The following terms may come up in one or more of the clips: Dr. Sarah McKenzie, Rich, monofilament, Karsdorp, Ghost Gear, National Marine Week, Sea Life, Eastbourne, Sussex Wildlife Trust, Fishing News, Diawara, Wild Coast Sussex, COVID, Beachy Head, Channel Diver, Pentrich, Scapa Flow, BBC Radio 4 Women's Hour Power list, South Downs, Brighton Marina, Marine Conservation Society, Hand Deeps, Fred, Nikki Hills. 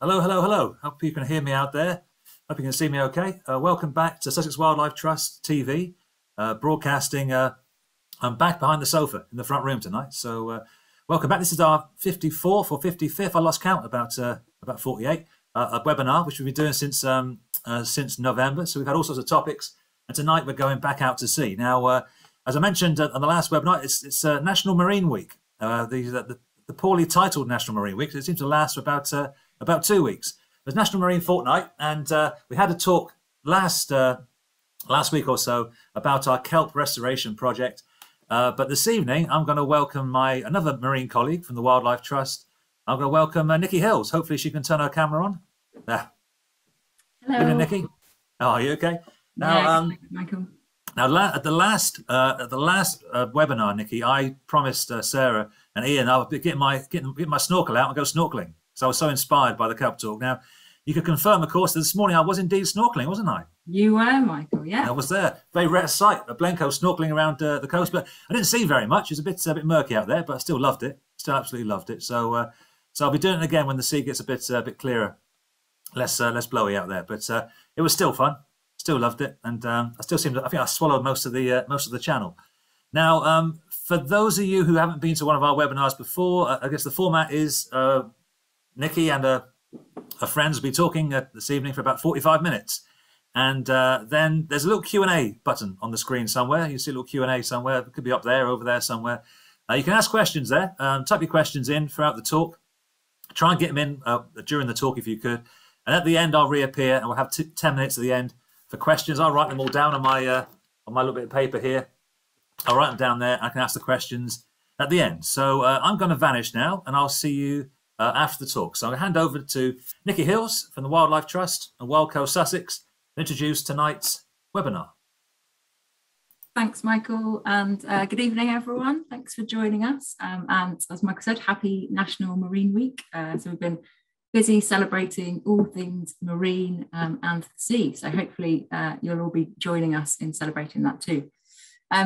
Hello, hello, hello. Hope you can hear me out there. Hope you can see me okay. Welcome back to Sussex Wildlife Trust TV, broadcasting. I'm back behind the sofa in the front room tonight. So welcome back. This is our 54th or 55th, I lost count, about 48, a webinar, which we've been doing since November. So we've had all sorts of topics. And tonight we're going back out to sea. Now, as I mentioned on the last webinar, it's National Marine Week. The poorly titled National Marine Week. It seems to last for about 2 weeks. There's National Marine Fortnight, and we had a talk last week or so about our kelp restoration project. But this evening, I'm going to welcome another marine colleague from the Wildlife Trust. I'm going to welcome Nikki Hills. Hopefully, she can turn her camera on. There. Hello, good evening, Nikki. Oh, are you okay? Now, yeah, Michael. Now, at the last webinar, Nikki, I promised Sarah and Ian I would get my snorkel out and go snorkeling. So I was so inspired by the kelp talk. Now, you can confirm, of course, that this morning I was indeed snorkeling, wasn't I? You were, Michael. Yeah, I was there. Very rare sight, a blenko snorkeling around the coast, but I didn't see very much. It was a bit murky out there, but I still loved it. Still absolutely loved it. So, so I'll be doing it again when the sea gets a bit clearer, less blowy out there. But it was still fun. Still loved it, and I still seem to. I think I swallowed most of the channel. Now, for those of you who haven't been to one of our webinars before, I guess the format is Nikki and her friends will be talking this evening for about 45 minutes, and then there's a little Q&A button on the screen somewhere. You see a little Q&A somewhere. It could be up there, over there somewhere. You can ask questions there. Type your questions in throughout the talk. Try and get them in during the talk if you could, and at the end I'll reappear and we'll have 10 minutes at the end for questions. I'll write them all down on my little bit of paper here. I'll write them down there. I can ask the questions at the end. So I'm going to vanish now, and I'll see you after the talk. So I'm going to hand over to Nikki Hills from the Wildlife Trust and Wild Coast Sussex and introduce tonight's webinar. Thanks, Michael, and good evening, everyone. Thanks for joining us. And as Michael said, happy National Marine Week. So we've been busy celebrating all things marine and the sea. So hopefully you'll all be joining us in celebrating that too.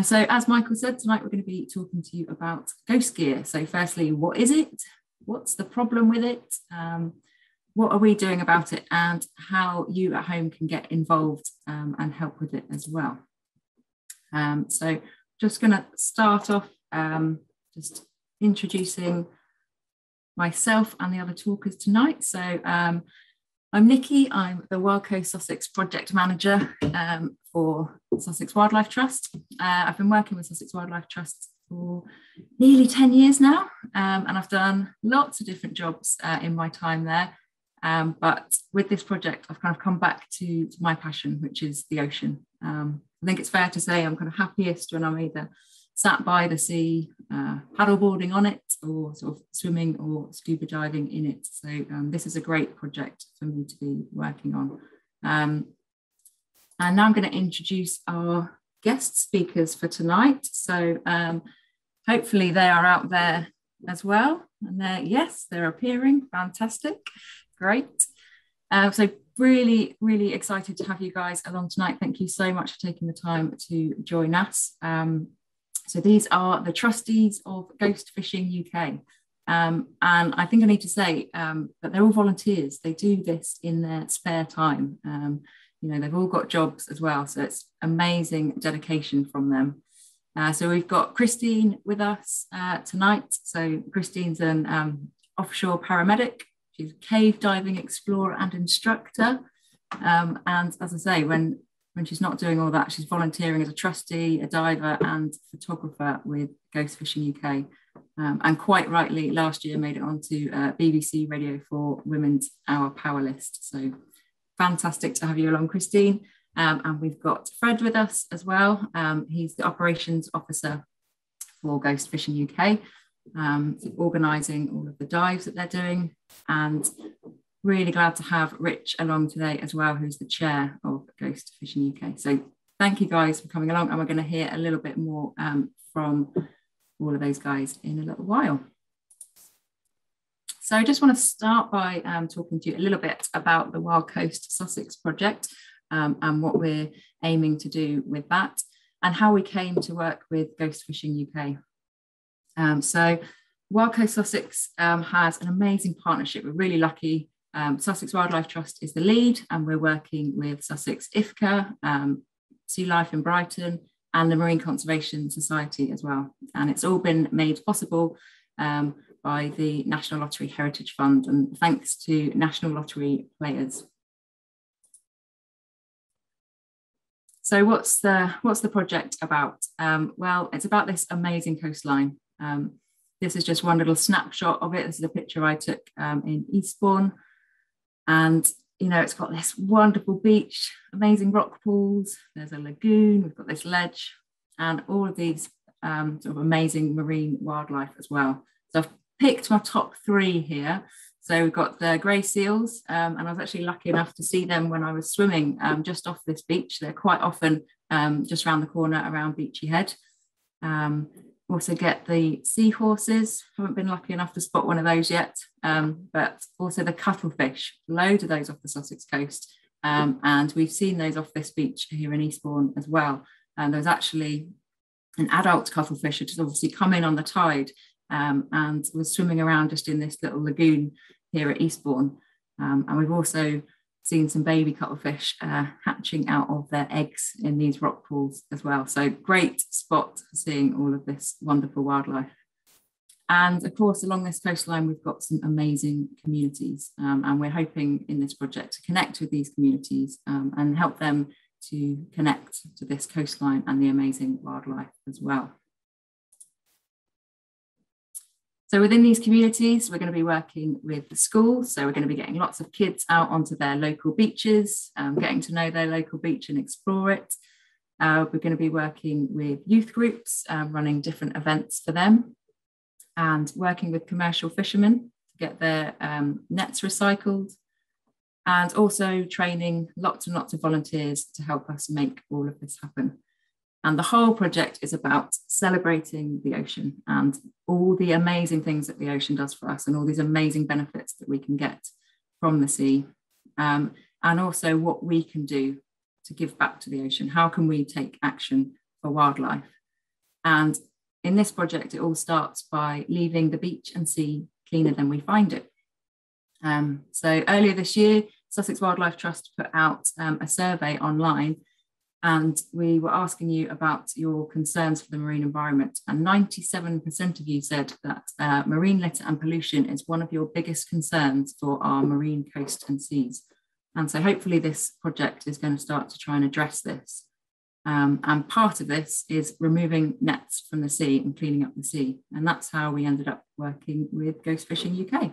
So as Michael said, tonight we're going to be talking to you about Ghost Gear. So firstly, what is it? What's the problem with it? What are we doing about it? And how you at home can get involved and help with it as well. So just going to start off just introducing myself and the other talkers tonight. So I'm Nikki, I'm the Wild Coast Sussex Project Manager for Sussex Wildlife Trust. I've been working with Sussex Wildlife Trust for nearly 10 years now, and I've done lots of different jobs in my time there. But with this project, I've kind of come back to my passion, which is the ocean. I think it's fair to say I'm kind of happiest when I'm either sat by the sea, paddleboarding on it, or sort of swimming or scuba diving in it. So this is a great project for me to be working on. And now I'm going to introduce our guest speakers for tonight. So hopefully they are out there as well. And yes, they're appearing. Fantastic. Great. So really, really excited to have you guys along tonight. Thank you so much for taking the time to join us. So these are the trustees of Ghost Fishing UK. And I think I need to say that they're all volunteers. They do this in their spare time. You know, they've all got jobs as well. So it's amazing dedication from them. So we've got Christine with us tonight. So Christine's an offshore paramedic. She's a cave diving explorer and instructor. And as I say, when she's not doing all that, she's volunteering as a trustee, a diver and photographer with Ghost Fishing UK. And quite rightly, last year made it onto BBC Radio 4 Women's Hour Power list. So fantastic to have you along, Christine. And we've got Fred with us as well. He's the operations officer for Ghost Fishing UK, organising all of the dives that they're doing. And really glad to have Rich along today as well, who's the chair of Ghost Fishing UK. So thank you guys for coming along, and we're going to hear a little bit more from all of those guys in a little while. So I just want to start by talking to you a little bit about the Wild Coast Sussex project and what we're aiming to do with that and how we came to work with Ghost Fishing UK. So Wild Coast Sussex has an amazing partnership. We're really lucky Sussex Wildlife Trust is the lead, and we're working with Sussex IFCA, Sea Life in Brighton, and the Marine Conservation Society as well. And it's all been made possible by the National Lottery Heritage Fund, and thanks to National Lottery players. So what's the project about? Well, it's about this amazing coastline. This is just one little snapshot of it. This is a picture I took in Eastbourne, and you know, it's got this wonderful beach, amazing rock pools, there's a lagoon, we've got this ledge, and all of these sort of amazing marine wildlife as well. So I've picked my top three here. So we've got the grey seals, and I was actually lucky enough to see them when I was swimming just off this beach. They're quite often just around the corner around Beachy Head. Also get the seahorses, haven't been lucky enough to spot one of those yet, but also the cuttlefish, loads of those off the Sussex coast, and we've seen those off this beach here in Eastbourne as well. And there's actually an adult cuttlefish which has obviously come in on the tide and was swimming around just in this little lagoon here at Eastbourne, and we've also seen some baby cuttlefish hatching out of their eggs in these rock pools as well. So great spot for seeing all of this wonderful wildlife. And of course, along this coastline, we've got some amazing communities, and we're hoping in this project to connect with these communities and help them to connect to this coastline and the amazing wildlife as well. So within these communities, we're going to be working with the schools. So we're going to be getting lots of kids out onto their local beaches, getting to know their local beach and explore it. We're going to be working with youth groups, running different events for them, and working with commercial fishermen to get their nets recycled, and also training lots and lots of volunteers to help us make all of this happen. And the whole project is about celebrating the ocean and all the amazing things that the ocean does for us and all these amazing benefits that we can get from the sea, and also what we can do to give back to the ocean. How can we take action for wildlife? And in this project, it all starts by leaving the beach and sea cleaner than we find it. So earlier this year, Sussex Wildlife Trust put out a survey online, and we were asking you about your concerns for the marine environment. And 97% of you said that marine litter and pollution is one of your biggest concerns for our marine coast and seas. And so hopefully this project is going to start to try and address this. And part of this is removing nets from the sea and cleaning up the sea. And that's how we ended up working with Ghost Fishing UK.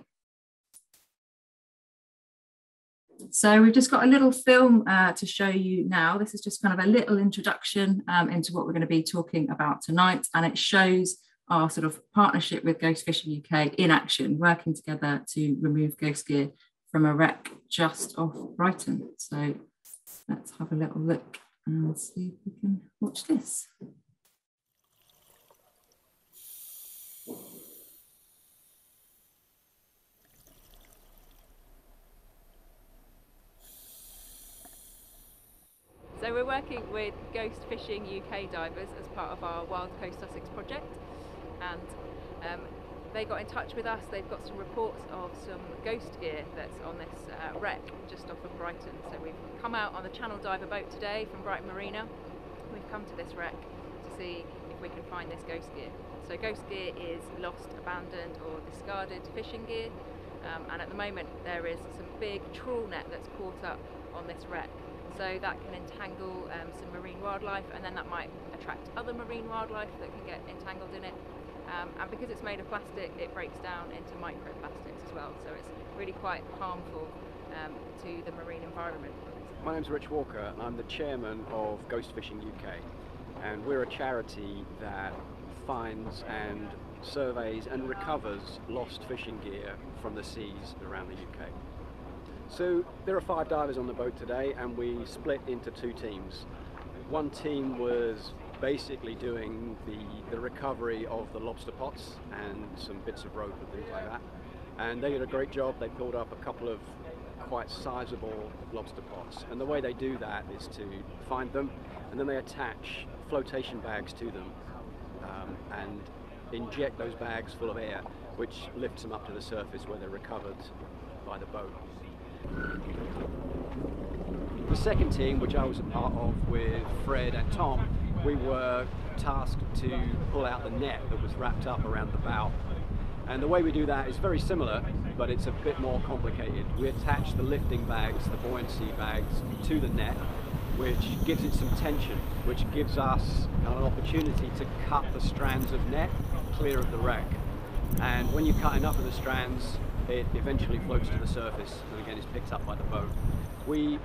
So we've just got a little film to show you now. This is just kind of a little introduction into what we're going to be talking about tonight. And it shows our sort of partnership with Ghost Fishing UK in action, working together to remove Ghost Gear from a wreck just off Brighton. So let's have a little look and see if we can watch this. So we're working with Ghost Fishing UK divers as part of our Wild Coast Sussex project, and they got in touch with us. They've got some reports of some ghost gear that's on this wreck just off of Brighton. So we've come out on the Channel Diver boat today from Brighton Marina. We've come to this wreck to see if we can find this ghost gear. So ghost gear is lost, abandoned or discarded fishing gear, and at the moment there is some big trawl net that's caught up on this wreck. So that can entangle some marine wildlife, and then that might attract other marine wildlife that can get entangled in it. And because it's made of plastic, it breaks down into microplastics as well. So it's really quite harmful to the marine environment. My name's Rich Walker, and I'm the chairman of Ghost Fishing UK. And we're a charity that finds and surveys and recovers lost fishing gear from the seas around the UK. So there are 5 divers on the boat today, and we split into 2 teams. One team was basically doing the recovery of the lobster pots and some bits of rope and things like that. And they did a great job. They pulled up a couple of quite sizable lobster pots. And the way they do that is to find them, and then they attach flotation bags to them and inject those bags full of air, which lifts them up to the surface where they're recovered by the boat. The second team, which I was a part of with Fred and Tom, we were tasked to pull out the net that was wrapped up around the bow. And the way we do that is very similar, but it's a bit more complicated. We attach the lifting bags, the buoyancy bags, to the net, which gives it some tension, which gives us an opportunity to cut the strands of net clear of the wreck. And when you cut enough of the strands, it eventually floats to the surface and again is picked up by the boat. We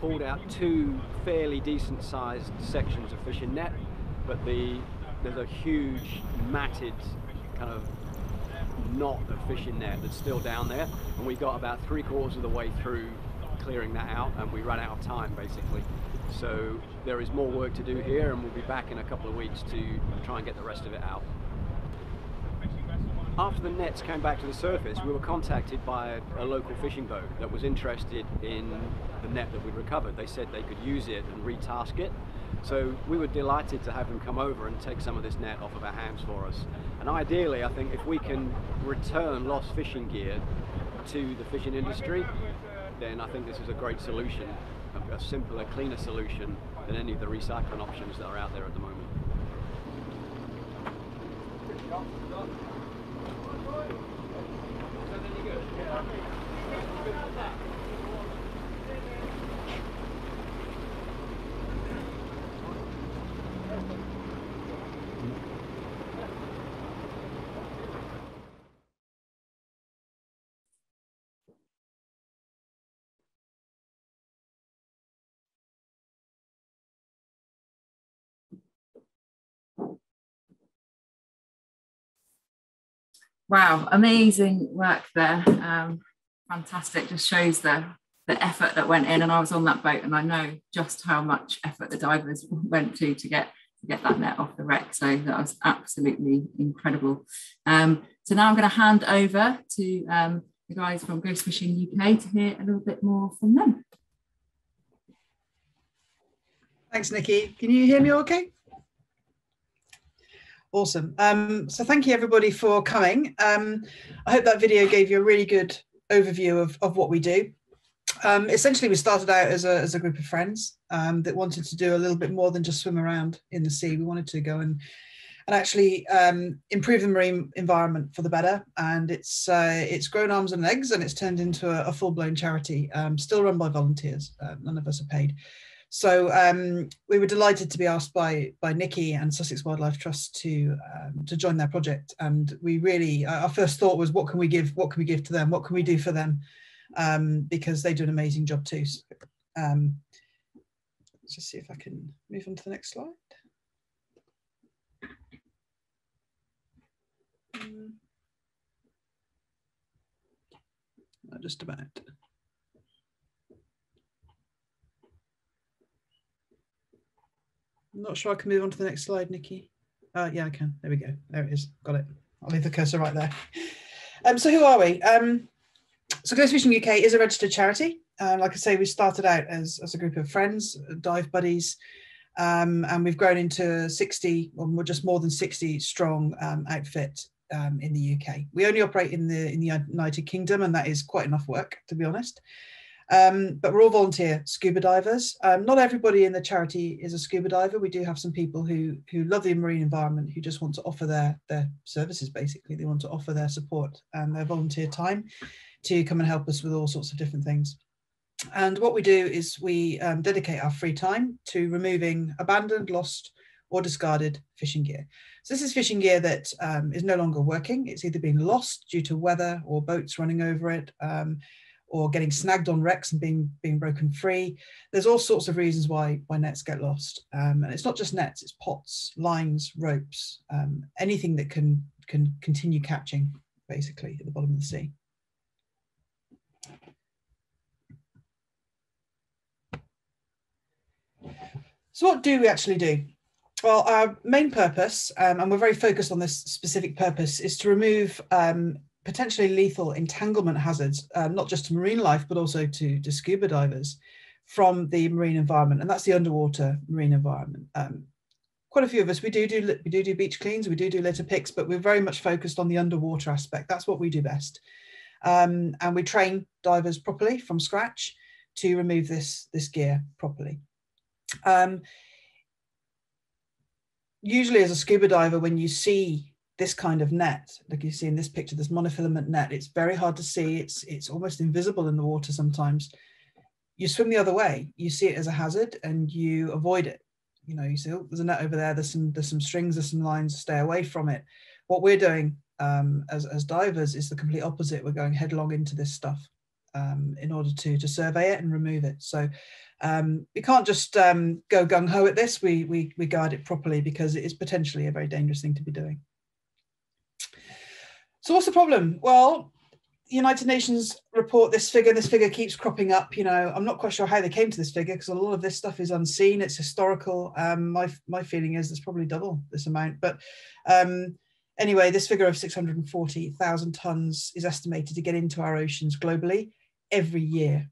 pulled out two fairly decent sized sections of fishing net, but there's a huge matted kind of knot of fishing net that's still down there, and we got about 3/4 of the way through clearing that out and we ran out of time basically. So there is more work to do here, and we'll be back in a couple of weeks to try and get the rest of it out. After the nets came back to the surface, we were contacted by a local fishing boat that was interested in the net that we recovered. They said they could use it and retask it. So we were delighted to have them come over and take some of this net off of our hands for us. And ideally, I think if we can return lost fishing gear to the fishing industry, then I think this is a great solution, a simpler, cleaner solution than any of the recycling options that are out there at the moment. Wow, amazing work there. Fantastic, just shows the effort that went in, and I was on that boat and I know just how much effort the divers went to get that net off the wreck, so that was absolutely incredible. So now I'm going to hand over to the guys from Ghost Fishing UK to hear a little bit more from them. Thanks, Nikki. Can you hear me okay? Awesome. So thank you everybody for coming. I hope that video gave you a really good overview of what we do. Essentially, we started out as a group of friends that wanted to do a little bit more than just swim around in the sea. We wanted to go and actually improve the marine environment for the better. And it's grown arms and legs, and it's turned into a full-blown charity, still run by volunteers. None of us are paid. So we were delighted to be asked by Nikki and Sussex Wildlife Trust to join their project, and we really, our first thought was, what can we give to them, what can we do for them, because they do an amazing job too. So, let's just see if I can move on to the next slide. Just about. I'm not sure I can move on to the next slide, Nikki. Yeah, I can. There we go. There it is. Got it. I'll leave the cursor right there. So who are we? So Ghost Fishing UK is a registered charity. Like I say, we started out as a group of friends, dive buddies, and we've grown into 60, or well, just more than 60 strong outfit in the UK. We only operate in the United Kingdom, and that is quite enough work, to be honest. But we're all volunteer scuba divers. Not everybody in the charity is a scuba diver. We do have some people who love the marine environment, who just want to offer their services, basically. They want to offer their support and their volunteer time to come and help us with all sorts of different things. And what we do is we dedicate our free time to removing abandoned, lost or discarded fishing gear. So this is fishing gear that is no longer working. It's either been lost due to weather or boats running over it, or getting snagged on wrecks and being broken free. There's all sorts of reasons why nets get lost. And it's not just nets, it's pots, lines, ropes, anything that can continue catching, basically, at the bottom of the sea. So what do we actually do? Well, our main purpose, and we're very focused on this specific purpose, is to remove potentially lethal entanglement hazards, not just to marine life, but also to scuba divers from the marine environment. And that's the underwater marine environment. Quite a few of us, we do beach cleans, we do litter picks, but we're very much focused on the underwater aspect. That's what we do best. And we train divers properly from scratch to remove this gear properly. Usually as a scuba diver, when you see this kind of net, like you see in this picture, this monofilament net, it's very hard to see. It's almost invisible in the water sometimes. You swim the other way, you see it as a hazard and you avoid it. You know, you say, oh, there's a net over there, there's some strings, there's some lines, stay away from it. What we're doing as divers is the complete opposite. We're going headlong into this stuff in order to survey it and remove it. So we can't just go gung-ho at this, we guard it properly because it is potentially a very dangerous thing to be doing. So what's the problem? Well, the United Nations report, this figure keeps cropping up. You know, I'm not quite sure how they came to this figure because a lot of this stuff is unseen, it's historical. My feeling is there's probably double this amount, but anyway, this figure of 640,000 tonnes is estimated to get into our oceans globally every year.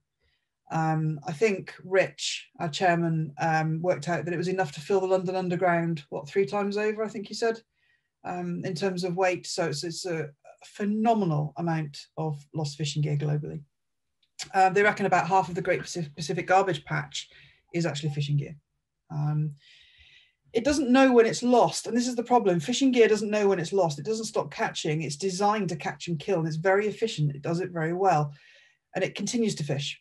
I think Rich, our chairman, worked out that it was enough to fill the London Underground, what, 3 times over, I think he said, in terms of weight. So it's a phenomenal amount of lost fishing gear globally. They reckon about half of the Great Pacific Garbage Patch is actually fishing gear. It doesn't know when it's lost, and this is the problem. Fishing gear doesn't know when it's lost. It doesn't stop catching. It's designed to catch and kill, and it's very efficient. It does it very well, and it continues to fish.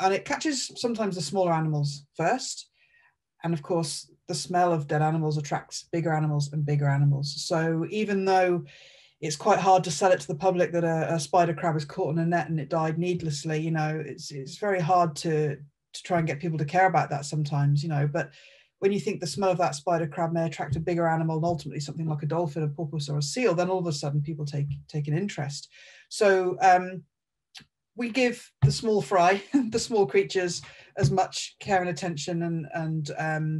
And it catches sometimes the smaller animals first, and of course, the smell of dead animals attracts bigger animals and bigger animals. So even though it's quite hard to sell it to the public that a spider crab is caught in a net and it died needlessly, you know, it's very hard to try and get people to care about that sometimes, you know, but when you think the smell of that spider crab may attract a bigger animal and ultimately something like a dolphin, a porpoise or a seal, then all of a sudden people take an interest. So we give the small fry, the small creatures, as much care and attention and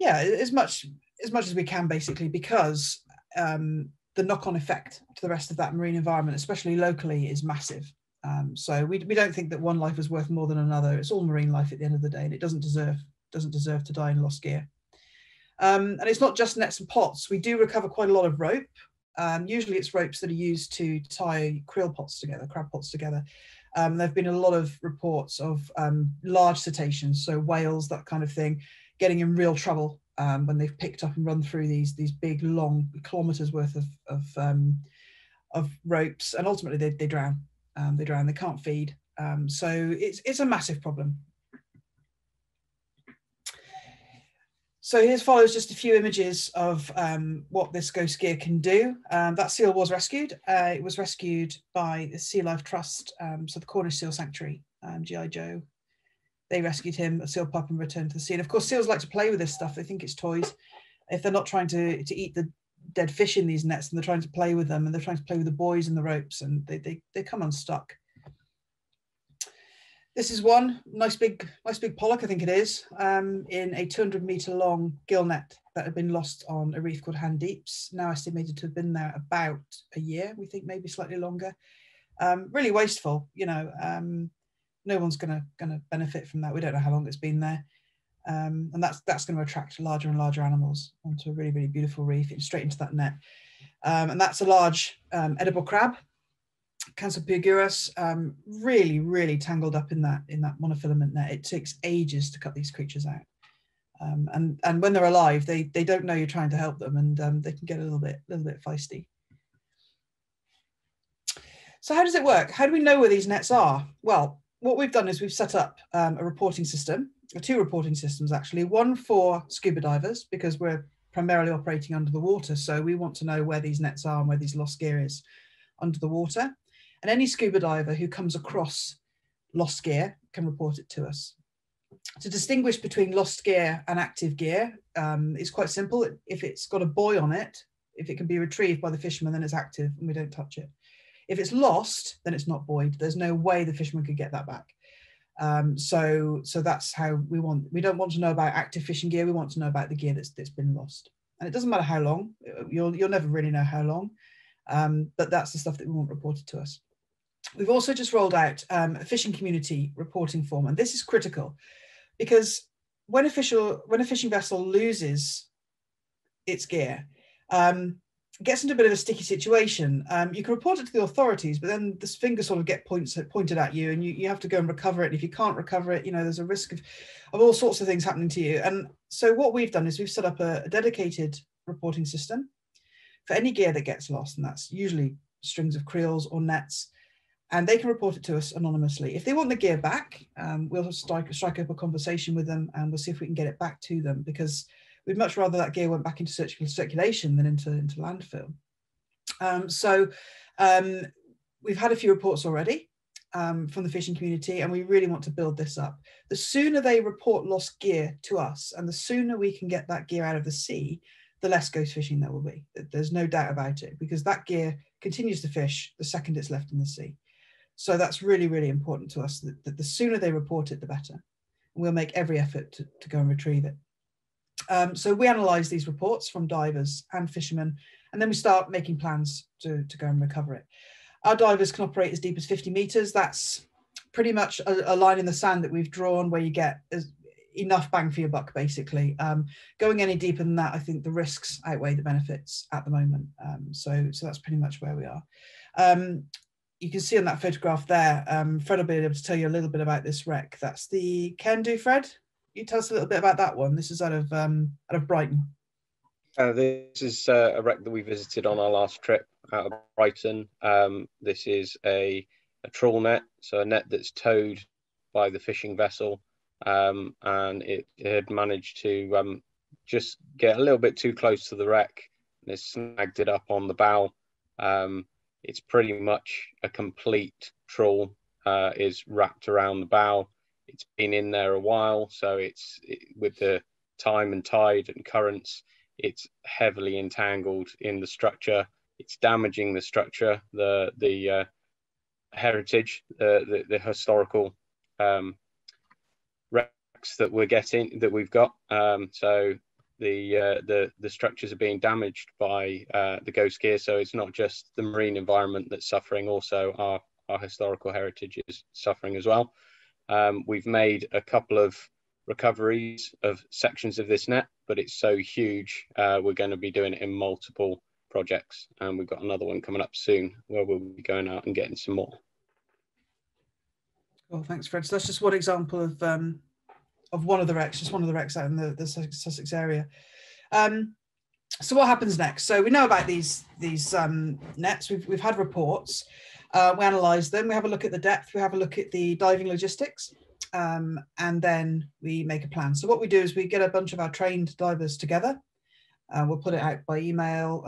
yeah, as much as we can, basically, because the knock-on effect to the rest of that marine environment, especially locally, is massive. So we don't think that one life is worth more than another. It's all marine life at the end of the day, and it doesn't deserve to die in lost gear. And it's not just nets and pots. We do recover quite a lot of rope. Usually it's ropes that are used to tie krill pots together, crab pots together. There have been a lot of reports of large cetaceans, so whales, that kind of thing, getting in real trouble when they've picked up and run through these big, long kilometers worth of ropes, and ultimately they drown. They can't feed. So it's a massive problem. So here follows just a few images of what this ghost gear can do. That seal was rescued. It was rescued by the Sea Life Trust, so the Cornish Seal Sanctuary, G.I. Joe. They rescued him, a seal pup, and returned to the sea. And of course, seals like to play with this stuff. They think it's toys. If they're not trying to eat the dead fish in these nets, and they're trying to play with them, and they're trying to play with the buoys and the ropes, and they come unstuck. This is one nice big pollock, I think it is, in a 200-metre long gill net that had been lost on a reef called Hand Deeps, now estimated to have been there about a year, we think maybe slightly longer. Really wasteful, you know, no one's gonna benefit from that. We don't know how long it's been there. And that's gonna attract larger and larger animals onto a really, really beautiful reef, and straight into that net. And that's a large edible crab, Cancer pugurus, really, really tangled up in that monofilament net. It takes ages to cut these creatures out, and when they're alive, they don't know you're trying to help them, and they can get a little bit feisty. So how does it work? How do we know where these nets are? Well, what we've done is we've set up a reporting system, or 2 reporting systems actually. One for scuba divers because we're primarily operating under the water, so we want to know where these nets are and where these lost gear is under the water. And any scuba diver who comes across lost gear can report it to us. To distinguish between lost gear and active gear is quite simple. If it's got a buoy on it, if it can be retrieved by the fisherman, then it's active and we don't touch it. If it's lost, then it's not buoyed. There's no way the fisherman could get that back. So that's how we don't want to know about active fishing gear. We want to know about the gear that's been lost. And it doesn't matter how long, you'll never really know how long, but that's the stuff that we want reported to us. We've also just rolled out a fishing community reporting form, and this is critical because when a fishing vessel loses its gear, gets into a bit of a sticky situation. You can report it to the authorities, but then the fingers sort of get pointed at you, and you have to go and recover it. And if you can't recover it, you know, there's a risk of all sorts of things happening to you. And so what we've done is we've set up a dedicated reporting system for any gear that gets lost, and that's usually strings of creels or nets, and they can report it to us anonymously. If they want the gear back, we'll strike up a conversation with them, and we'll see if we can get it back to them, because we'd much rather that gear went back into circulation than into landfill. So we've had a few reports already from the fishing community, and we really want to build this up. The sooner they report lost gear to us, and the sooner we can get that gear out of the sea, the less ghost fishing there will be. There's no doubt about it, because that gear continues to fish the second it's left in the sea. So that's really, really important to us, that the sooner they report it, the better. And we'll make every effort to go and retrieve it. So we analyse these reports from divers and fishermen, and then we start making plans to go and recover it. Our divers can operate as deep as 50 metres. That's pretty much a line in the sand that we've drawn where you get enough bang for your buck, basically. Going any deeper than that, I think the risks outweigh the benefits at the moment. So that's pretty much where we are. You can see on that photograph there, Fred will be able to tell you a little bit about this wreck. That's the Can Do, Fred. You tell us a little bit about that one. This is out of Brighton. This is a wreck that we visited on our last trip out of Brighton. This is a trawl net, so a net that's towed by the fishing vessel, and it had managed to just get a little bit too close to the wreck, and it snagged it up on the bow. It's pretty much a complete trawl, is wrapped around the bow. It's been in there a while, so with the time and tide and currents, it's heavily entangled in the structure. It's damaging the structure, the heritage, the historical wrecks that we're getting, that we've got. So the structures are being damaged by the ghost gear. So it's not just the marine environment that's suffering; also our historical heritage is suffering as well. We've made a couple of recoveries of sections of this net, but it's so huge, we're going to be doing it in multiple projects, and we've got another one coming up soon where we'll be going out and getting some more. Well, thanks, Fred. So that's just one example of one of the wrecks, just one of the wrecks out in the Sussex area. So what happens next? So we know about these nets. We've had reports. We analyse them, we have a look at the depth, we have a look at the diving logistics, and then we make a plan. So what we do is we get a bunch of our trained divers together. We'll put it out by email,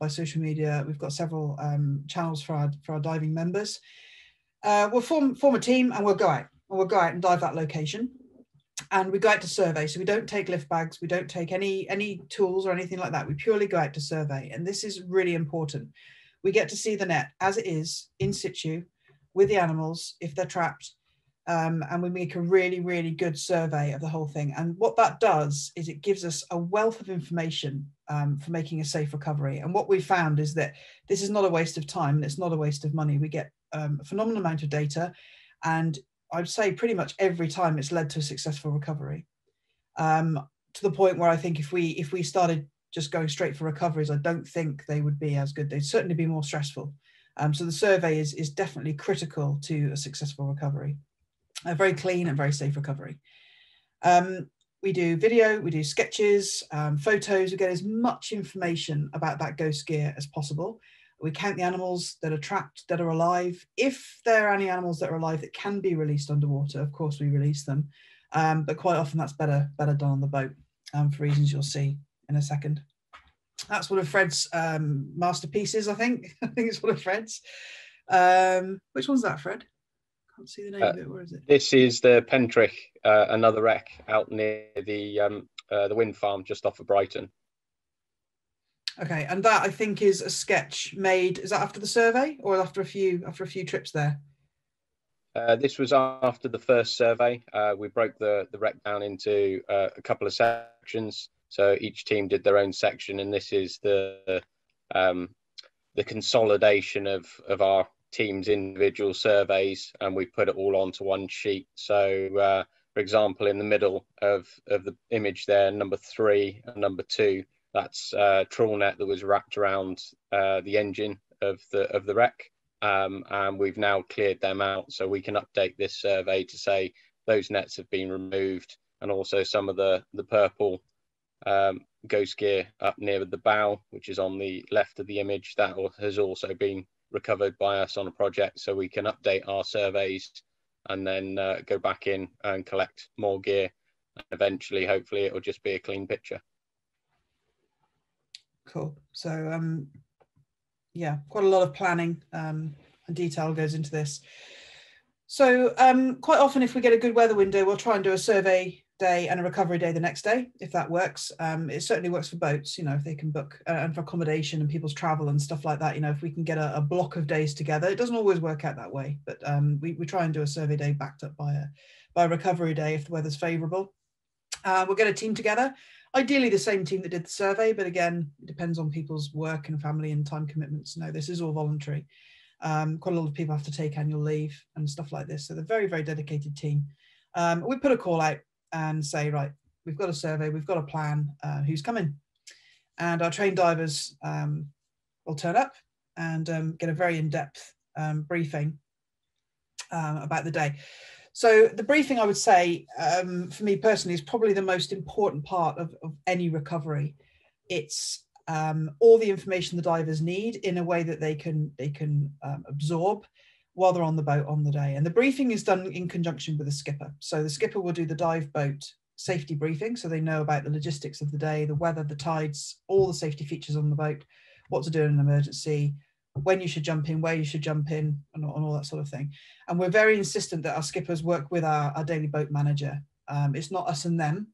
by social media. We've got several channels for our diving members. We'll form a team, and we'll go out and dive that location. And we go out to survey. So we don't take lift bags, we don't take any tools or anything like that. We purely go out to survey. And this is really important. We get to see the net as it is, in situ, with the animals, if they're trapped, and we make a really, really good survey of the whole thing. And what that does is it gives us a wealth of information for making a safe recovery. And what we found is that this is not a waste of time, and it's not a waste of money. We get a phenomenal amount of data, and I'd say pretty much every time it's led to a successful recovery, to the point where I think if we started just going straight for recoveries, I don't think they would be as good. They'd certainly be more stressful. So the survey is definitely critical to a successful recovery, a very clean and very safe recovery. We do video, we do sketches, photos. We get as much information about that ghost gear as possible. We count the animals that are trapped, that are alive. If there are any animals that are alive that can be released underwater, of course we release them. But quite often that's better done on the boat, for reasons you'll see in a second. That's one of Fred's masterpieces, I think. I think it's one of Fred's. Which one's that, Fred? Can't see the name of it. Where is it? This is the Pentrich, another wreck out near the wind farm just off of Brighton. Okay, and that I think is a sketch made. Is that after the survey or after a few trips there? This was after the first survey. We broke the wreck down into a couple of sections. So each team did their own section, and this is the consolidation of our team's individual surveys, and we put it all onto one sheet. So, for example, in the middle of the image there, number 3 and number 2, That's a trawl net that was wrapped around the engine of the wreck, and we've now cleared them out. So we can update this survey to say those nets have been removed, and also some of the purple Ghost Gear up near the bow, which is on the left of the image, that has also been recovered by us on a project. So we can update our surveys and then go back in and collect more gear. And eventually, hopefully, it will just be a clean picture. Cool. So, yeah, quite a lot of planning and detail goes into this. So quite often, if we get a good weather window, we'll try and do a survey day and a recovery day the next day, if that works. It certainly works for boats, you know, if they can book, and for accommodation and people's travel and stuff like that. You know, if we can get a block of days together, it doesn't always work out that way, but we try and do a survey day backed up by a recovery day if the weather's favourable. We'll get a team together, ideally the same team that did the survey, but again, it depends on people's work and family and time commitments. No, this is all voluntary. Quite a lot of people have to take annual leave and stuff like this, so they're a very, very dedicated team. We put a call out and say, right, we've got a survey, we've got a plan, who's coming? And our trained divers will turn up and get a very in-depth briefing about the day. So the briefing, I would say, for me personally, is probably the most important part of any recovery. It's all the information the divers need in a way that they can absorb while they're on the boat on the day. And the briefing is done in conjunction with the skipper. So the skipper will do the dive boat safety briefing, so they know about the logistics of the day, the weather, the tides, all the safety features on the boat, what to do in an emergency, when you should jump in, where you should jump in, and all that sort of thing. And we're very insistent that our skippers work with our daily boat manager. It's not us and them.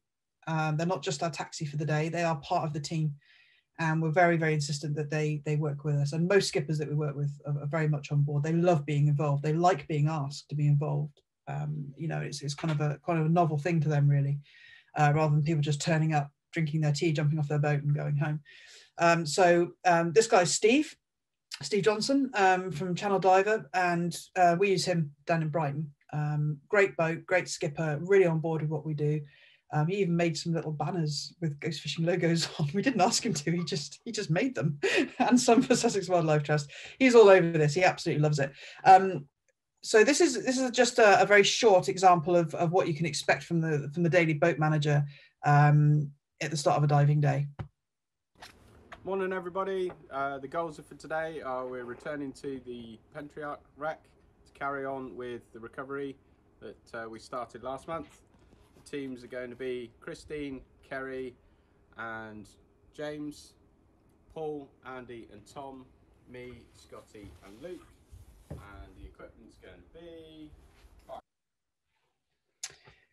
They're not just our taxi for the day, they are part of the team. And we're very, very insistent that they work with us. And most skippers that we work with are very much on board. They love being involved. They like being asked to be involved. You know, it's kind of a novel thing to them, really, rather than people just turning up, drinking their tea, jumping off their boat and going home. This guy's Steve Johnson from Channel Diver. And we use him down in Brighton. Great boat, great skipper, really on board with what we do. He even made some little banners with ghost fishing logos on. We didn't ask him to, he just made them. And some for Sussex Wildlife Trust. He's all over this, he absolutely loves it. So this is just a very short example of what you can expect from the daily boat manager at the start of a diving day. Morning everybody. The goals for today are we're returning to the Pentrich wreck to carry on with the recovery that we started last month. Teams are going to be Christine, Kerry and James, Paul, Andy and Tom, me, Scotty and Luke, and the equipment's going to be fine.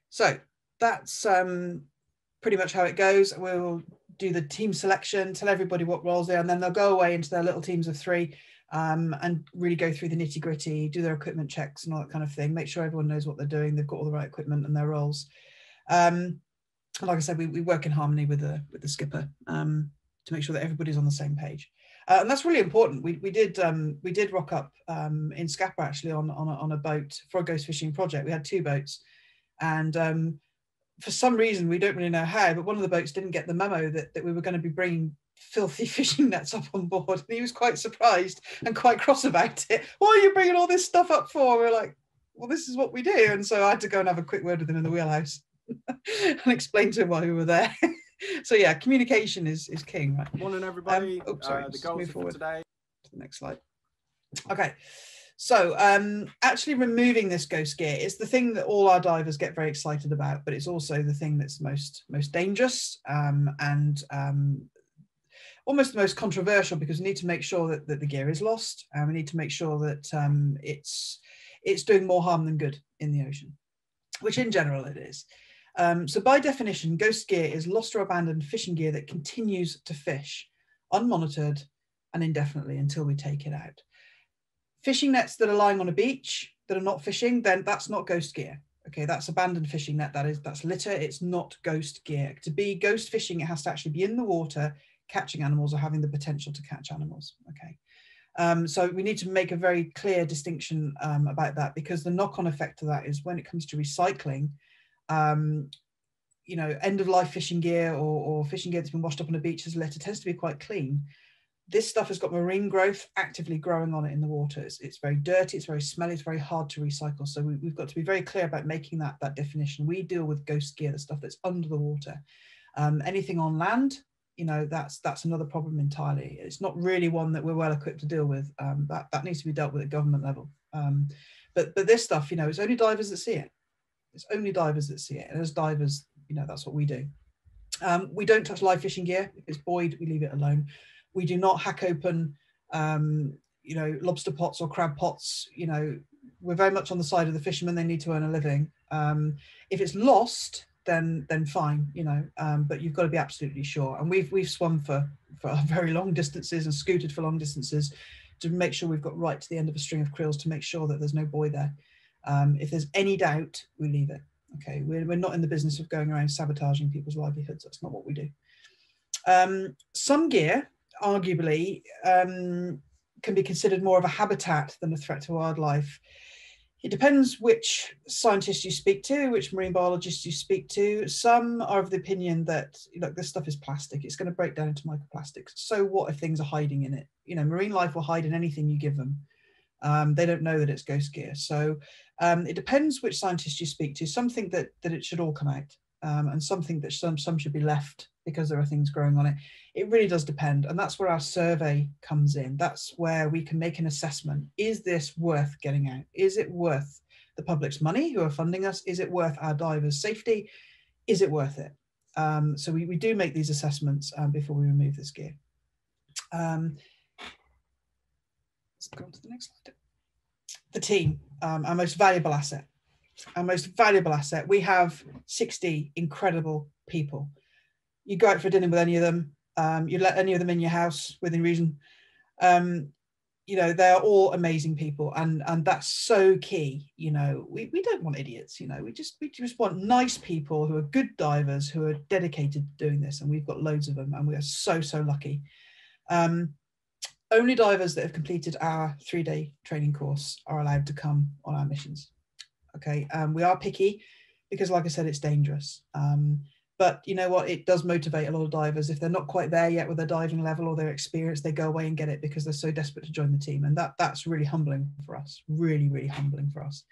So that's pretty much how it goes. We'll do the team selection, tell everybody what roles they are, and then they'll go away into their little teams of three and really go through the nitty gritty, do their equipment checks and all that kind of thing, make sure everyone knows what they're doing, they've got all the right equipment and their roles. Like I said, we work in harmony with the skipper to make sure that everybody's on the same page, and that's really important. We did rock up in Scapa, actually, on a boat for a ghost fishing project. We had two boats, and for some reason we don't really know how, but one of the boats didn't get the memo that we were going to be bringing filthy fishing nets up on board, and he was quite surprised and quite cross about it. What are you bringing all this stuff up for? We're like, well, this is what we do. And so I had to go and have a quick word with him in the wheelhouse and explain to him why we were there. So yeah, communication is king, right? Morning everybody. The goals for today. To the next slide. Okay, so actually removing this ghost gear is the thing that all our divers get very excited about, but it's also the thing that's most dangerous and almost the most controversial, because we need to make sure that the gear is lost, and we need to make sure that it's doing more harm than good in the ocean, which in general it is. So by definition, ghost gear is lost or abandoned fishing gear that continues to fish unmonitored and indefinitely until we take it out. Fishing nets that are lying on a beach that are not fishing, then that's not ghost gear. Okay, that's abandoned fishing net, that's litter, it's not ghost gear. To be ghost fishing, it has to actually be in the water catching animals or having the potential to catch animals, okay? So we need to make a very clear distinction about that, because the knock-on effect of that is when it comes to recycling, you know, end of life fishing gear or fishing gear that's been washed up on a beach as a litter tends to be quite clean. This stuff has got marine growth actively growing on it in the water. It's very dirty, it's very smelly, it's very hard to recycle. So we've got to be very clear about making that definition. We deal with ghost gear, the stuff that's under the water. Anything on land, you know, that's another problem entirely. It's not really one that we're well equipped to deal with. That needs to be dealt with at government level. But this stuff, you know, it's only divers that see it. It's only divers that see it. And as divers, you know, that's what we do. We don't touch live fishing gear. If it's buoyed, we leave it alone. We do not hack open, you know, lobster pots or crab pots. You know, we're very much on the side of the fishermen. They need to earn a living. If it's lost, then fine, you know, but you've got to be absolutely sure. And we've swum for very long distances and scooted for long distances to make sure we've got right to the end of a string of krills to make sure that there's no buoy there. If there's any doubt, we leave it. Okay, we're not in the business of going around sabotaging people's livelihoods. That's not what we do. Some gear, arguably, can be considered more of a habitat than a threat to wildlife. It depends which scientists you speak to, which marine biologists you speak to. Some are of the opinion that, look, this stuff is plastic. It's going to break down into microplastics. So what if things are hiding in it? You know, marine life will hide in anything you give them. They don't know that it's ghost gear. So it depends which scientist you speak to. Some think that it should all come out, and some think that some should be left because there are things growing on it. It really does depend. And that's where our survey comes in. That's where we can make an assessment. Is this worth getting out? Is it worth the public's money who are funding us? Is it worth our divers' safety? Is it worth it? So we do make these assessments before we remove this gear. Let's go on to the next slide. The team, our most valuable asset. Our most valuable asset. We have 60 incredible people. You go out for dinner with any of them. You let any of them in your house within reason. You know, they're all amazing people, and that's so key. You know, we don't want idiots. You know, we just want nice people who are good divers, who are dedicated to doing this, and we've got loads of them, and we are so lucky. Only divers that have completed our 3-day training course are allowed to come on our missions. Okay, we are picky because, like I said, it's dangerous. But you know what? It does motivate a lot of divers. If they're not quite there yet with their diving level or their experience, they go away and get it because they're so desperate to join the team. And that's really humbling for us, really humbling for us.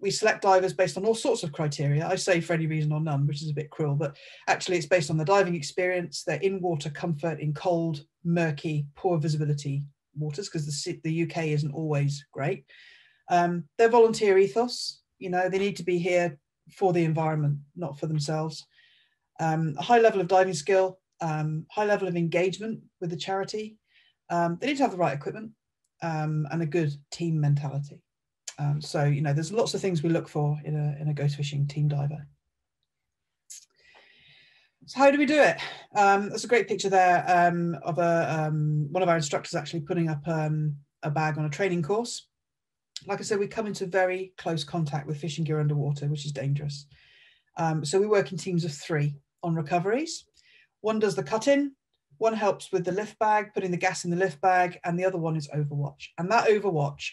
We select divers based on all sorts of criteria. I say for any reason or none, which is a bit cruel, but actually it's based on the diving experience, their in-water comfort in cold, murky, poor visibility waters, because the UK isn't always great. Their volunteer ethos, you know, they need to be here for the environment, not for themselves. A high level of diving skill, high level of engagement with the charity. They need to have the right equipment and a good team mentality. So, you know, there's lots of things we look for in a ghost fishing team diver. So how do we do it? That's a great picture there of one of our instructors actually putting up a bag on a training course. Like I said, we come into very close contact with fishing gear underwater, which is dangerous. So we work in teams of 3 on recoveries. One does the cut-in, one helps with the lift bag, putting the gas in the lift bag, and the other one is overwatch. And that overwatch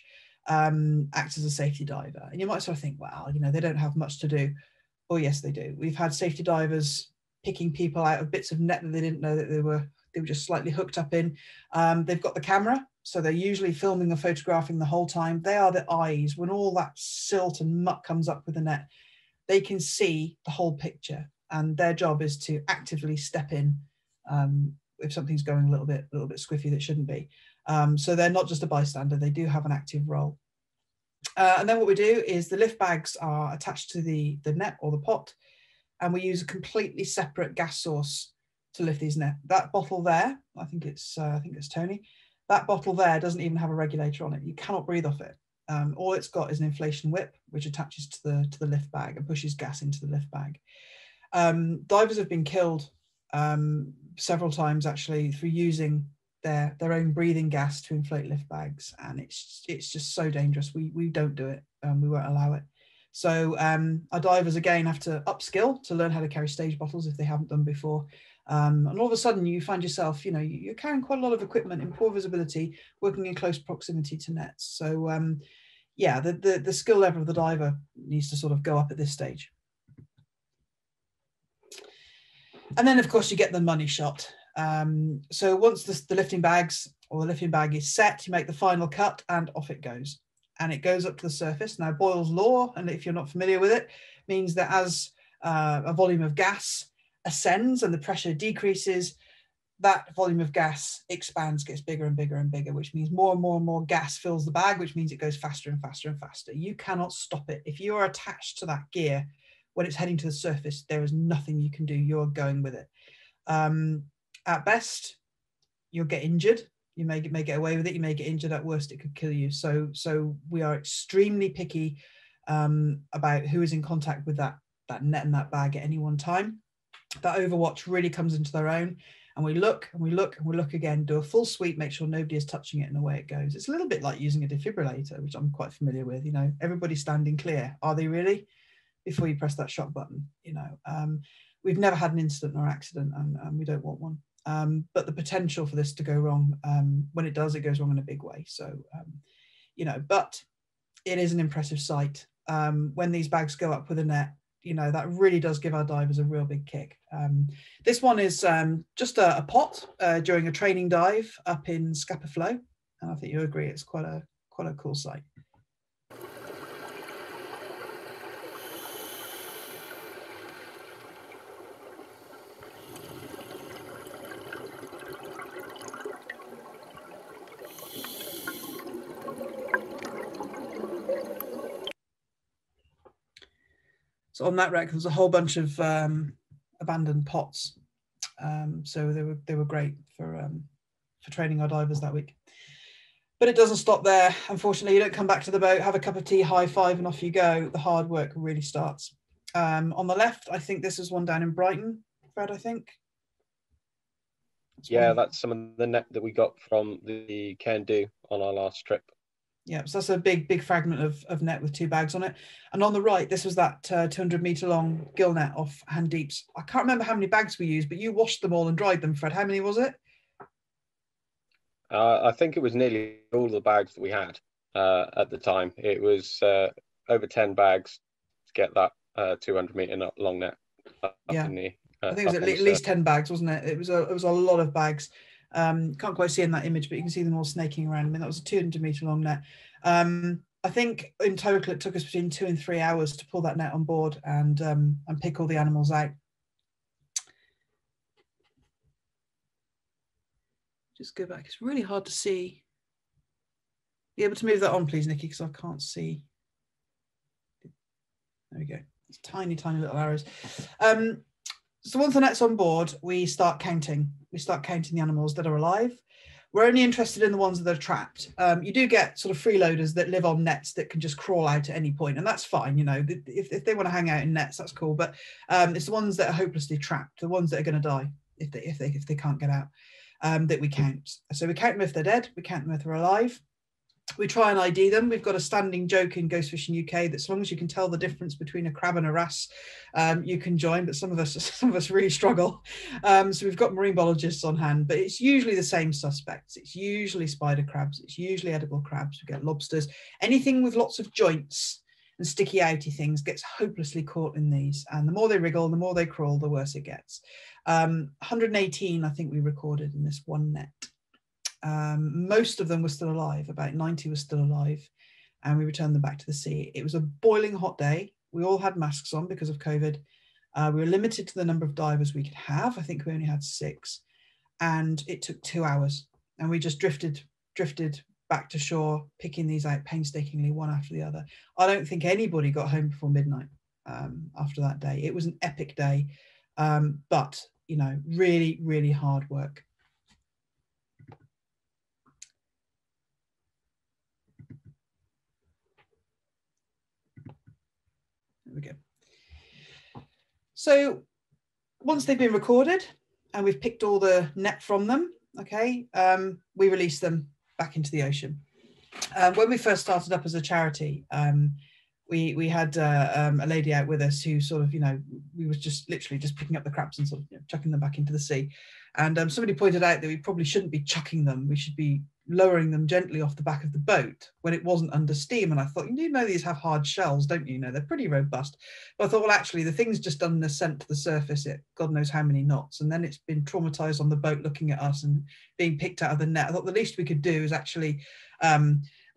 acts as a safety diver. And you might sort of think, well, you know, they don't have much to do. Oh, yes, they do. We've had safety divers picking people out of bits of net that they didn't know that they were just slightly hooked up in. They've got the camera, so they're usually filming or photographing the whole time. They are the eyes. When all that silt and muck comes up with the net, they can see the whole picture. And their job is to actively step in if something's going a little bit squiffy that shouldn't be. So they're not just a bystander. They do have an active role. And then what we do is the lift bags are attached to the net or the pot, and we use a completely separate gas source to lift these net. That bottle there, I think it's Tony. That bottle there doesn't even have a regulator on it. You cannot breathe off it. All it's got is an inflation whip, which attaches to the lift bag and pushes gas into the lift bag. Divers have been killed several times actually through using their own breathing gas to inflate lift bags, and it's just so dangerous. We don't do it. We won't allow it. So our divers again have to upskill to learn how to carry stage bottles if they haven't done before. And all of a sudden you find yourself, you know, you're carrying quite a lot of equipment in poor visibility, working in close proximity to nets. So yeah, the skill level of the diver needs to sort of go up at this stage. And then, of course, you get the money shot. So once the lifting bags or the lifting bag is set, you make the final cut and off it goes. And it goes up to the surface. Now, Boyle's law, and if you're not familiar with it, means that as a volume of gas ascends and the pressure decreases, that volume of gas expands, gets bigger and bigger and bigger, which means more and more and more gas fills the bag, which means it goes faster and faster and faster. You cannot stop it. If you are attached to that gear when it's heading to the surface, there is nothing you can do. You're going with it. At best, you'll get injured. You may get away with it. You may get injured. At worst, it could kill you. So we are extremely picky about who is in contact with that net and that bag at any one time. That overwatch really comes into their own. And we look and we look and we look again, do a full sweep, make sure nobody is touching it, and away it goes. It's a little bit like using a defibrillator, which I'm quite familiar with. You know, everybody's standing clear. Are they really? Before you press that shock button, you know. We've never had an incident or accident, and we don't want one. But the potential for this to go wrong, when it does, it goes wrong in a big way. So, you know, but it is an impressive sight. When these bags go up with a net, you know, that really does give our divers a real big kick. This one is just a pot during a training dive up in Scapa Flow, and I think you agree it's quite a cool sight. So on that wreck, there was a whole bunch of abandoned pots. So they were great for training our divers that week. But it doesn't stop there. Unfortunately, you don't come back to the boat, have a cup of tea, high five, and off you go. The hard work really starts. On the left, I think this is one down in Brighton, Fred, I think. That's some of the net that we got from the Can Do on our last trip. Yeah, so that's a big fragment of net with two bags on it. And on the right, this was that 200-metre long gill net off Hand Deeps. I can't remember how many bags we used, but you washed them all and dried them, Fred. How many was it? I think it was nearly all the bags that we had at the time. It was over 10 bags to get that 200-metre long net. I think it was at least 10 bags, wasn't it? It was a lot of bags. Can't quite see in that image, but you can see them all snaking around. I mean, that was a 200-metre long net. I think in total it took us between 2 and 3 hours to pull that net on board and pick all the animals out. Just go back. It's really hard to see. Be able to move that on, please, Nikki, because I can't see. There we go. It's tiny little arrows. So once the net's on board, we start counting. We start counting the animals that are alive. We're only interested in the ones that are trapped. You do get sort of freeloaders that live on nets that can just crawl out at any point, and that's fine. You know, if they want to hang out in nets, that's cool. But it's the ones that are hopelessly trapped, the ones that are going to die if they can't get out, that we count. So we count them if they're dead. We count them if they're alive. We try and ID them. We've got a standing joke in Ghost Fishing UK that as long as you can tell the difference between a crab and a wrasse, you can join. But some of us really struggle. So we've got marine biologists on hand, but it's usually the same suspects. It's usually spider crabs. It's usually edible crabs. We get lobsters. Anything with lots of joints and sticky outy things gets hopelessly caught in these. And the more they wriggle, the more they crawl, the worse it gets. 118, I think we recorded in this one net. Most of them were still alive, about 90 were still alive, and we returned them back to the sea. It was a boiling hot day. We all had masks on because of COVID. We were limited to the number of divers we could have. I think we only had 6, and it took 2 hours, and we just drifted back to shore, picking these out painstakingly one after the other. I don't think anybody got home before midnight after that day. It was an epic day, but you know, really hard work. We go. So once they've been recorded and we've picked all the net from them, okay, we release them back into the ocean. When we first started up as a charity, we had a lady out with us who sort of, you know, we was just literally just picking up the crabs and sort of, you know, chucking them back into the sea. And somebody pointed out that we probably shouldn't be chucking them. We should be lowering them gently off the back of the boat when it wasn't under steam. And I thought, you know, these have hard shells, don't you? You know, they're pretty robust. But I thought, well, actually, the thing's just done the ascent to the surface at God knows how many knots. And then it's been traumatized on the boat looking at us and being picked out of the net. I thought the least we could do is actually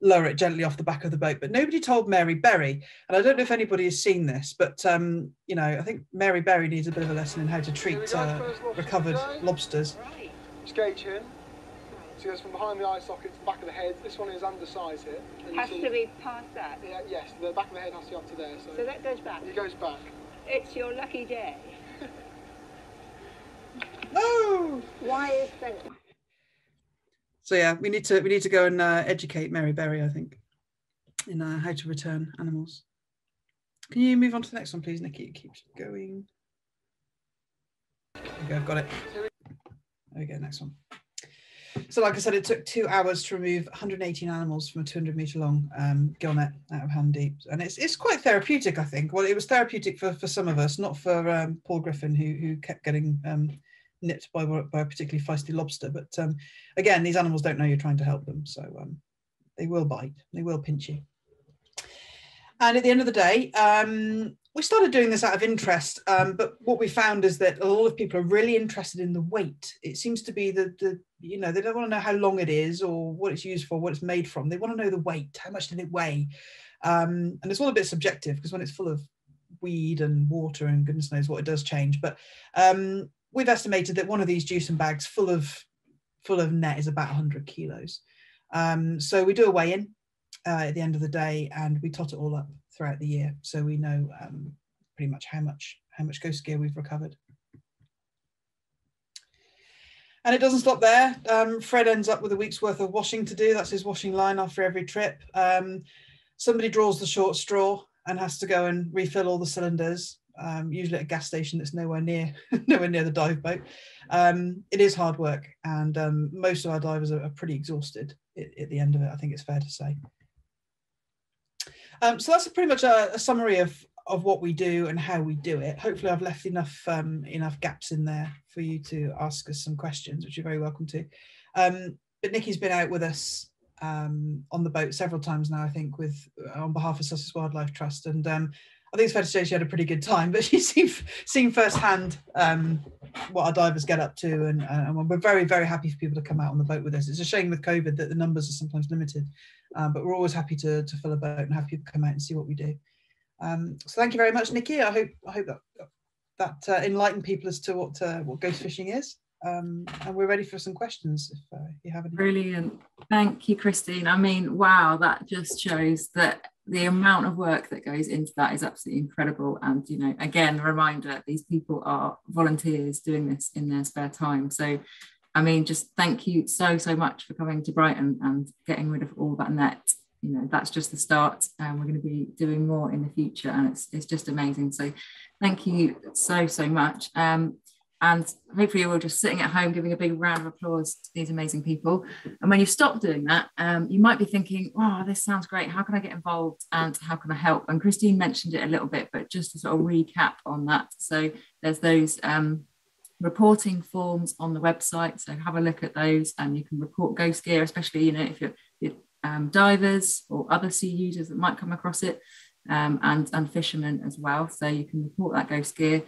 lower it gently off the back of the boat. But nobody told Mary Berry. And I don't know if anybody has seen this, but, you know, I think Mary Berry needs a bit of a lesson in how to treat recovered lobsters. Right. Skate in. So it goes from behind the eye socket to the back of the head. This one is undersized here. And has to be past that? Yeah, yes, the back of the head has to be up to there. So that goes back? It goes back. It's your lucky day. Oh! Why is that? So yeah, we need to go and educate Mary Berry, I think, in how to return animals. Can you move on to the next one, please, Nikki? It keeps going. There we go, I've got it. There we go, next one. So like I said, it took 2 hours to remove 118 animals from a 200 metre long gill net out of Hand Deeps. And it's quite therapeutic, I think. Well, it was therapeutic for some of us, not for Paul Griffin, who kept getting nipped by a particularly feisty lobster. But again, these animals don't know you're trying to help them. So they will bite, they will pinch you. And at the end of the day, we started doing this out of interest, but what we found is that a lot of people are really interested in the weight. It seems to be the you know, they don't want to know how long it is or what it's used for, what it's made from. They want to know the weight. How much did it weigh? And it's all a bit subjective because when it's full of weed and water and goodness knows what, it does change. But we've estimated that one of these juicing bags full of net is about 100 kilos. So we do a weigh-in at the end of the day, and we tot it all up throughout the year, so we know pretty much how much Ghost Gear we've recovered. And it doesn't stop there. Fred ends up with a week's worth of washing to do. That's his washing line after every trip. Somebody draws the short straw and has to go and refill all the cylinders, usually at a gas station that's nowhere near the dive boat. It is hard work, and most of our divers are pretty exhausted at the end of it, I think it's fair to say. So that's pretty much a summary of what we do and how we do it. Hopefully I've left enough gaps in there for you to ask us some questions, which you're very welcome to. But Nikki's been out with us on the boat several times now, I think, on behalf of Sussex Wildlife Trust. And I think it's fair to say she had a pretty good time, but she's seen firsthand what our divers get up to. And we're very, very happy for people to come out on the boat with us. It's a shame with COVID that the numbers are sometimes limited, but we're always happy to fill a boat and have people come out and see what we do. So thank you very much, Nikki. I hope that enlightened people as to what ghost fishing is. And we're ready for some questions if you have any. Brilliant. Thank you, Christine. I mean, wow, that just shows that the amount of work that goes into that is absolutely incredible. And, you know, again, the reminder, these people are volunteers doing this in their spare time. So, I mean, just thank you so, so much for coming to Brighton and getting rid of all that net. You know, that's just the start, and we're going to be doing more in the future. And it's just amazing. So thank you so, so much. And hopefully you're all just sitting at home giving a big round of applause to these amazing people. And when you've stopped doing that, you might be thinking, wow, this sounds great. How can I get involved and how can I help? And Christine mentioned it a little bit, but just to sort of recap on that. So there's those reporting forms on the website. So have a look at those and you can report Ghost Gear, especially, you know, if you're divers or other sea users that might come across it, and fishermen as well. So you can report that Ghost Gear.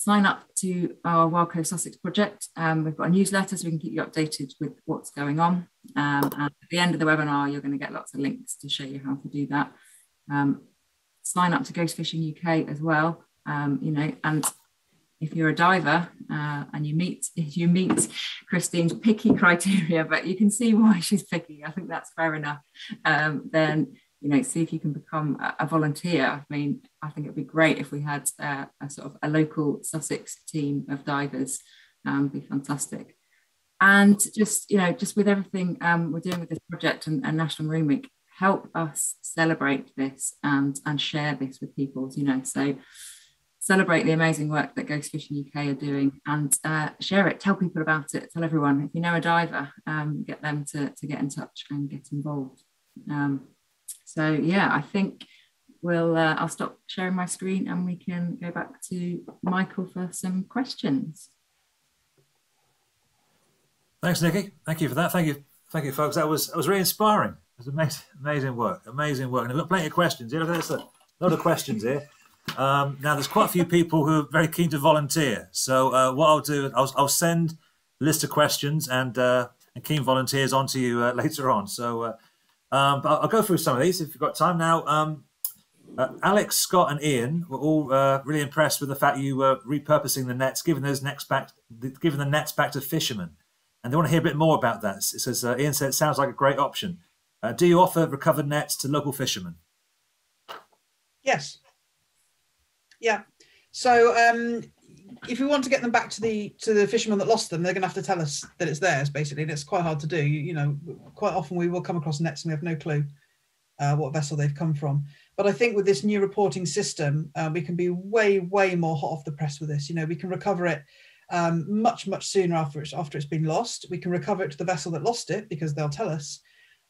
Sign up to our Wild Coast Sussex project. We've got a newsletter so we can keep you updated with what's going on. And at the end of the webinar, you're going to get lots of links to show you how to do that. Sign up to Ghost Fishing UK as well. You know, and if you're a diver and you meet Christine's picky criteria, but you can see why she's picky. I think that's fair enough. Then, you know, see if you can become a volunteer. I mean, I think it'd be great if we had a sort of a local Sussex team of divers. Be fantastic. And just, you know, just with everything we're doing with this project and National Marine Week, help us celebrate this and share this with people, you know, so celebrate the amazing work that Ghost Fishing UK are doing and share it, tell people about it, tell everyone. If you know a diver, get them to get in touch and get involved. So yeah, I think I'll stop sharing my screen and we can go back to Michael for some questions. Thanks, Nikki. Thank you for that. Thank you Thank you, folks. That was really inspiring. It was amazing work, And we've got plenty of questions here. Look, there's a lot of questions here. Now, there's quite a few people who are very keen to volunteer. So what I'll do, I'll send a list of questions and keen volunteers on to you later on. So but I'll go through some of these if you've got time now. Alex, Scott and Ian were all really impressed with the fact you were repurposing the nets, giving the nets back to fishermen. And they want to hear a bit more about that. It says, Ian said, it sounds like a great option. Do you offer recovered nets to local fishermen? Yes. Yeah. So if we want to get them back to the fishermen that lost them, they're going to have to tell us that it's theirs, basically. And it's quite hard to do. You know, quite often we will come across nets and we have no clue what vessel they've come from. But I think with this new reporting system, we can be way, way more hot off the press with this. You know, we can recover it much sooner after it's been lost. We can recover it to the vessel that lost it because they'll tell us.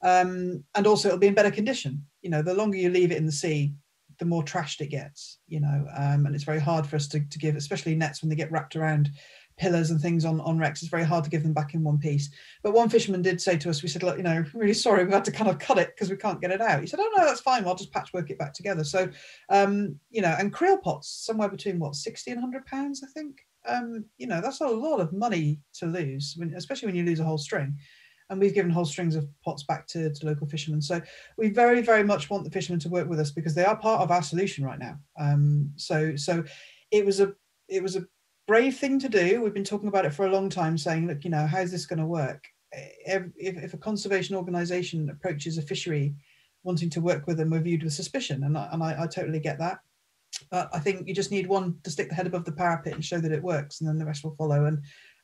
And also it'll be in better condition. You know, the longer you leave it in the sea, the more trashed it gets, you know, and it's very hard for us to give, especially nets when they get wrapped around pillars and things on wrecks. It's very hard to give them back in one piece. But one fisherman did say to us, we said, look, you know, really sorry, we've had to kind of cut it because we can't get it out. He said, oh no, that's fine, I'll just patchwork it back together. So, you know, and krill pots, somewhere between what, 60 and 100 pounds, I think. You know, that's a lot of money to lose, especially when you lose a whole string. And we've given whole strings of pots back to local fishermen. So we very, very much want the fishermen to work with us because they are part of our solution right now. So it was a brave thing to do. We've been talking about it for a long time, saying, look, you know, how's this going to work? If a conservation organisation approaches a fishery wanting to work with them, we're viewed with suspicion, and I totally get that. But I think you just need one to stick the head above the parapet and show that it works, and then the rest will follow.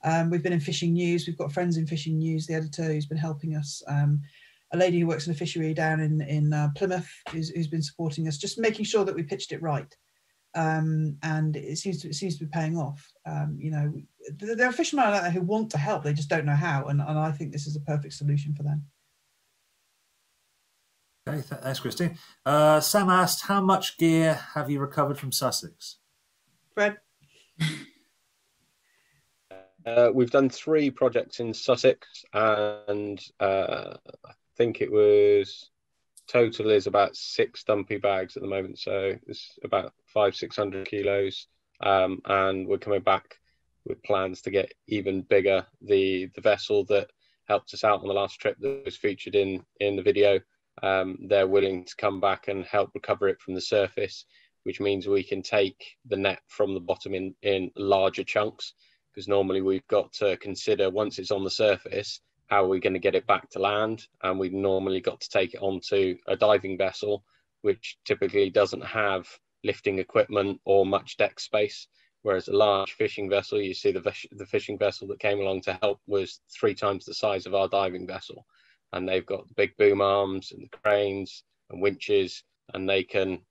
And we've been in Fishing News. We've got friends in Fishing News, the editor who's been helping us, a lady who works in a fishery down in Plymouth who's been supporting us, just making sure that we pitched it right. And it seems to be paying off. You know, there are fishermen out there who want to help, they just don't know how, and I think this is a perfect solution for them. Okay, thanks, Christine. Sam asked, how much gear have you recovered from Sussex? Fred? We've done 3 projects in Sussex, and I think it was total is about 6 dumpy bags at the moment, so it's about 500-600 kilos, and we're coming back with plans to get even bigger. The vessel that helped us out on the last trip that was featured in the video, they're willing to come back and help recover it from the surface, which means we can take the net from the bottom in larger chunks. Because normally we've got to consider, once it's on the surface, how are we going to get it back to land? And we've normally got to take it onto a diving vessel, which typically doesn't have lifting equipment or much deck space. Whereas a large fishing vessel, you see the fishing vessel that came along to help was 3 times the size of our diving vessel. And they've got big boom arms and cranes and winches, and they can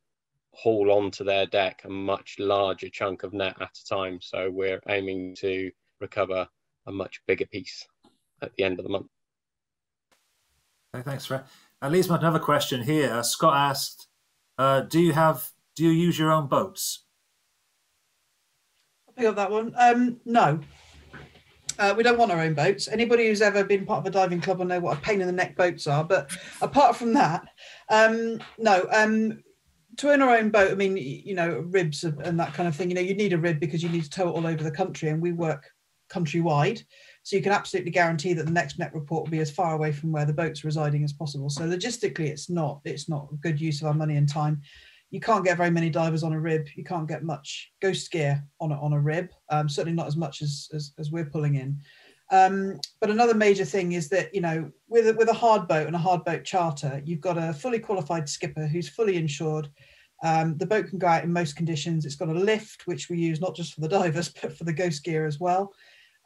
haul onto their deck a much larger chunk of net at a time. So we're aiming to recover a much bigger piece at the end of the month. Okay, thanks, Fred. That leads me to another question here. Scott asked, do you use your own boats? I'll pick up that one. No. We don't want our own boats. Anybody who's ever been part of a diving club will know what a pain in the neck boats are. But apart from that, no. To own our own boat, I mean, you know, ribs and that kind of thing, you know, you need a rib because you need to tow it all over the country, and we work countrywide. So you can absolutely guarantee that the next net report will be as far away from where the boat's residing as possible. So logistically, it's not a good use of our money and time. You can't get very many divers on a rib. You can't get much Ghost Gear on a rib, certainly not as much as we're pulling in. But another major thing is that, you know, with a hard boat and a hard boat charter, you've got a fully qualified skipper who's fully insured. The boat can go out in most conditions. It's got a lift, which we use not just for the divers, but for the Ghost Gear as well.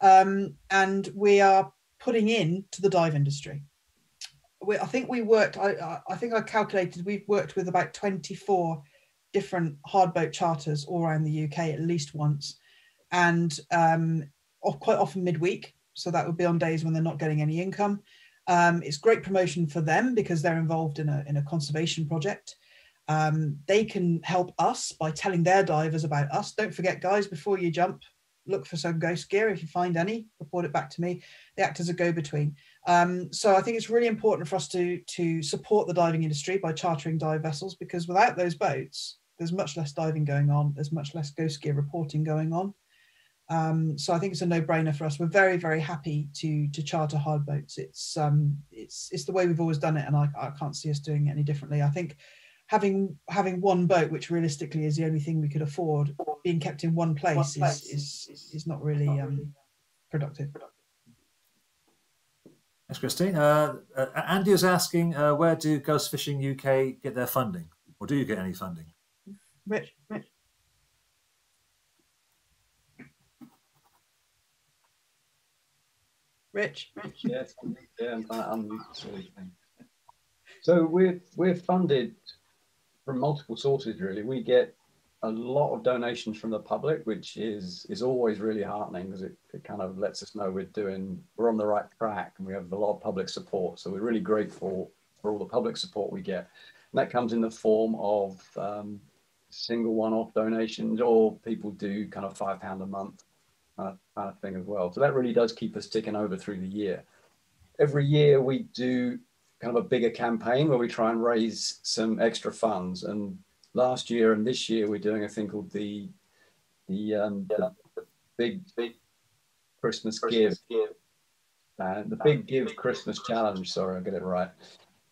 And we are putting in to the dive industry. I think I calculated, we've worked with about 24 different hard boat charters all around the UK at least once. And quite often midweek. So that would be on days when they're not getting any income. It's great promotion for them because they're involved in a conservation project. They can help us by telling their divers about us. Don't forget, guys, before you jump, look for some Ghost Gear. If you find any, report it back to me. They act as a go-between. So I think it's really important for us to support the diving industry by chartering dive vessels, because without those boats, there's much less diving going on, there's much less Ghost Gear reporting going on. So I think it's a no-brainer for us. We're very, very happy to charter hard boats. It's the way we've always done it, and I can't see us doing it any differently. I think having one boat, which realistically is the only thing we could afford, being kept in one place is not really productive. Thanks, Christine. Andy is asking, where do Ghost Fishing UK get their funding, or do you get any funding? Rich. Rich. Yes, yeah, I'm sorry. So we're funded from multiple sources, really. We get a lot of donations from the public, which is always really heartening, because it kind of lets us know we're on the right track, and we have a lot of public support. So we're really grateful for all the public support we get. And that comes in the form of single one-off donations, or people do kind of £5 a month. Kind of thing as well. So that really does keep us ticking over through the year. Every year we do kind of a bigger campaign where we try and raise some extra funds. And last year and this year we're doing a thing called the Big Christmas Give. The Big Give Christmas Challenge, sorry, I'll get it right.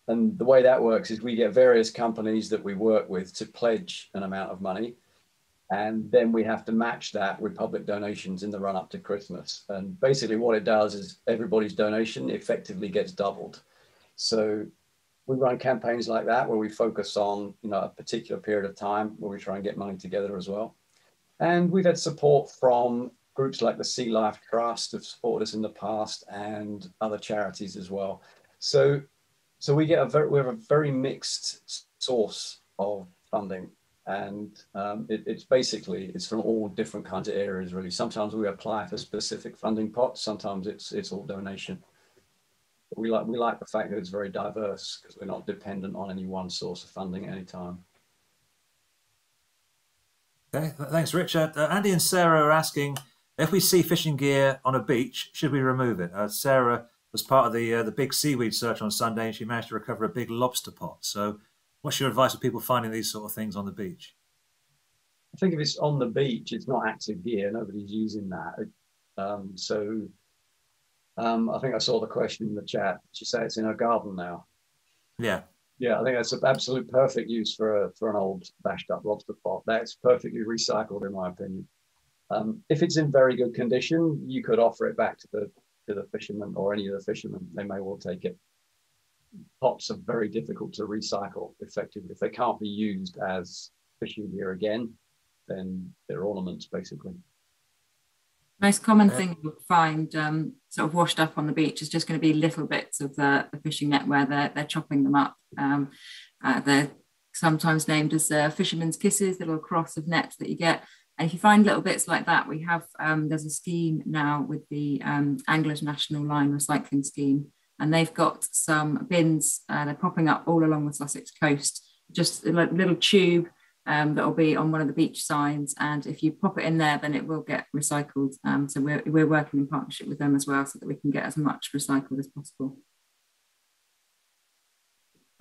And the way that works is we get various companies that we work with to pledge an amount of money. And then we have to match that with public donations in the run up to Christmas. And basically what it does is everybody's donation effectively gets doubled. So we run campaigns like that where we focus on, you know, a particular period of time where we try and get money together as well. And we've had support from groups like the Sea Life Trust have supported us in the past, and other charities as well. So we have a very mixed source of funding. And it's from all different kinds of areas, really. Sometimes we apply for specific funding pots. Sometimes it's all donation. But we like the fact that it's very diverse, because we're not dependent on any one source of funding at any time. Okay, thanks, Richard. Andy and Sarah are asking, if we see fishing gear on a beach, should we remove it? Sarah was part of the big seaweed search on Sunday, and she managed to recover a big lobster pot. So what's your advice for people finding these sort of things on the beach? I think if it's on the beach, it's not active gear. Nobody's using that. I think I saw the question in the chat. She said it's in her garden now. Yeah. Yeah, I think that's an absolute perfect use for an old bashed up lobster pot. That's perfectly recycled, in my opinion. If it's in very good condition, you could offer it back to the fishermen, or any of the fishermen. They may well take it. Pots are very difficult to recycle effectively. If they can't be used as fishing gear again, then they're ornaments, basically. Most common thing you'll find sort of washed up on the beach is just going to be little bits of the fishing net where they're chopping them up. They're sometimes named as fishermen's kisses, the little cross of nets that you get. And if you find little bits like that, we have, there's a scheme now with the Anglers National Line Recycling Scheme. And they've got some bins, they're popping up all along the Sussex coast, just a little tube that'll be on one of the beach signs. And if you pop it in there, then it will get recycled. So we're working in partnership with them as well, so that we can get as much recycled as possible.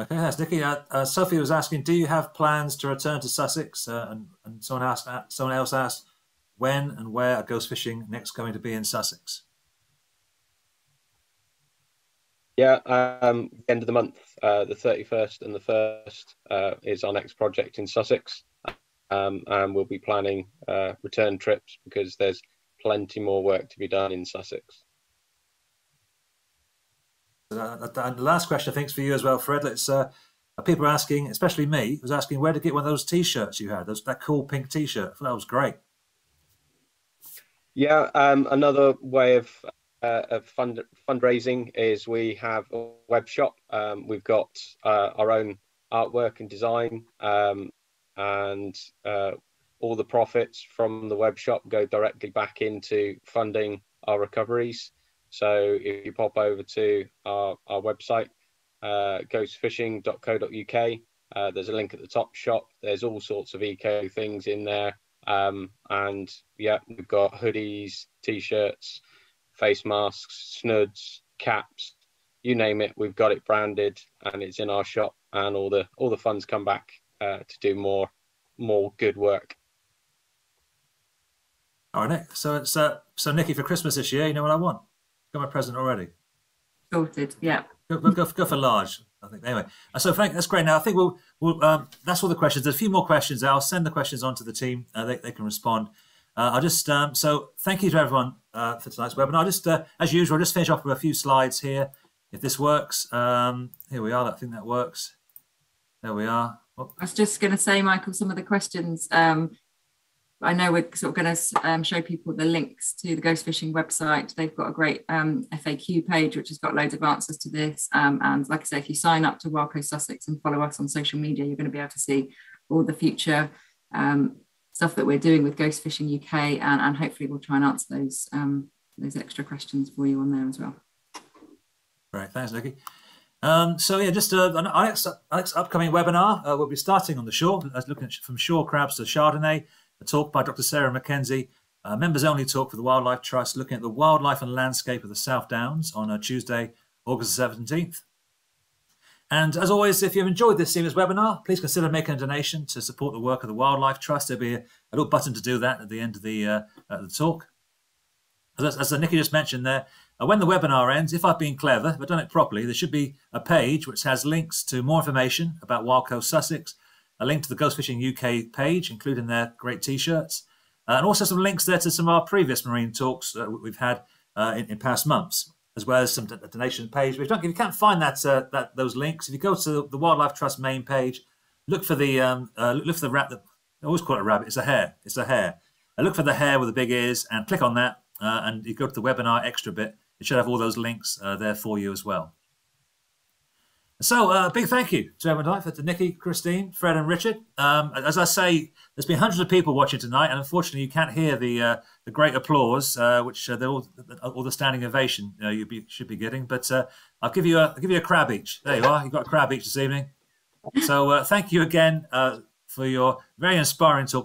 Okay, that's Nikki. Sophie was asking, do you have plans to return to Sussex? And someone else asked, when and where are Ghost Fishing next going to be in Sussex? Yeah, the end of the month, the 31st and the 1st is our next project in Sussex, and we'll be planning return trips, because there's plenty more work to be done in Sussex. And the last question, I think, is for you as well, Fred. It's, people are asking, especially me, was asking where to get one of those T-shirts you had, that cool pink T-shirt. That was great. Yeah, another way of fundraising is we have a web shop. We've got our own artwork and design, and all the profits from the web shop go directly back into funding our recoveries. So if you pop over to our website, ghostfishing.co.uk, there's a link at the top, shop. There's all sorts of eco things in there, and yeah, we've got hoodies, t-shirts, face masks, snuds, caps, you name it, we've got it branded and it's in our shop, and all the funds come back to do more good work. All right, Nick. So it's so Nikki, for Christmas this year, you know what I want? Got my present already. Sorted. Yeah. Go for large, I think. Anyway, so Frank, that's great. Now I think we'll that's all the questions. There's a few more questions. I'll send the questions on to the team. They can respond. I'll just so thank you to everyone for tonight's webinar. I'll just as usual, I'll just finish off with a few slides here. If this works, here we are. I think that works. There we are. Oh. I was just going to say, Michael, some of the questions. I know we're sort of going to show people the links to the Ghost Fishing website. They've got a great FAQ page, which has got loads of answers to this. And like I say, if you sign up to Wild Coast Sussex and follow us on social media, you're going to be able to see all the future stuff that we're doing with Ghost Fishing UK. And hopefully we'll try and answer those extra questions for you on there as well. Great, thanks, Nikki. So yeah, just our next upcoming webinar will be starting on the shore, looking at from shore crabs to Chardonnay. A talk by Dr. Sarah McKenzie, a members-only talk for the Wildlife Trust, looking at the wildlife and landscape of the South Downs on Tuesday, August 17th. And as always, if you've enjoyed this series webinar, please consider making a donation to support the work of the Wildlife Trust. There'll be a little button to do that at the end of the talk. As Nikki just mentioned there, when the webinar ends, if I've been clever, if I've done it properly, there should be a page which has links to more information about Wild Coast Sussex, a link to the Ghost Fishing UK page, including their great T-shirts, and also some links there to some of our previous marine talks that we've had in past months, as well as some donation page. If you can't find those links, if you go to the Wildlife Trust main page, look for the rabbit. I always call it a rabbit. It's a hare. It's a hare. Look for the hare with the big ears and click on that, and you go to the webinar extra bit. It should have all those links there for you as well. So a big thank you to everyone tonight, to Nikki, Christine, Fred and Richard. As I say, there's been hundreds of people watching tonight, and unfortunately you can't hear the great applause, which all the standing ovation should be getting. But I'll give you a crab each. There you are. You've got a crab each this evening. So thank you again for your very inspiring talk.